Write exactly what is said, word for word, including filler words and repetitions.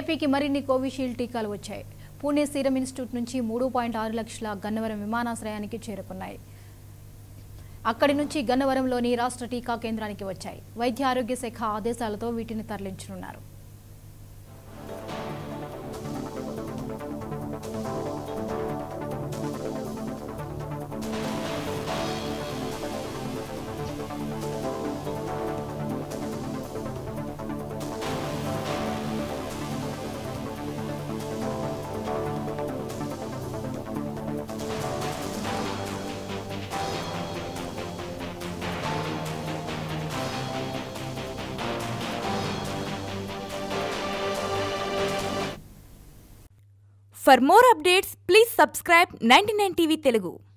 ఏపీకి మరిన్ని కోవిషీల్డ్ టీకాలు వచ్చాయి. పూణే సీరం ఇన్స్టిట్యూట్ నుంచి మూడు పాయింట్ ఆరు లక్షల గన్నవరం విమానాశ్రయానికి చేరుకున్నాయి. అక్కడి నుంచి గన్నవరంలోని రాష్ట్ర టీకా కేంద్రానికి వచ్చాయి. వైద్య ఆరోగ్య శాఖ ఆదేశాలతో వీటిని తరలించనున్నారు. For more updates, please subscribe ninety-nine T V Telugu.